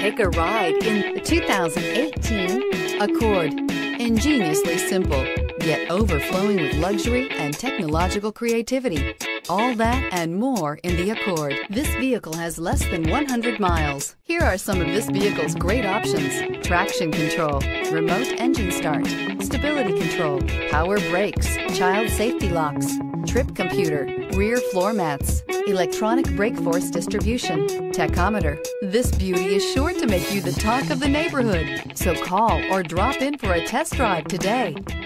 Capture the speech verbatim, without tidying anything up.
Take a ride in the two thousand eighteen Accord. Ingeniously simple, yet overflowing with luxury and technological creativity. All that and more in the Accord. This vehicle has less than one hundred miles. Here are some of this vehicle's great options: traction control, remote engine start, stability control, power brakes, child safety locks, trip computer, rear floor mats, electronic brake force distribution, tachometer. This beauty is sure to make you the talk of the neighborhood. So call or drop in for a test drive today.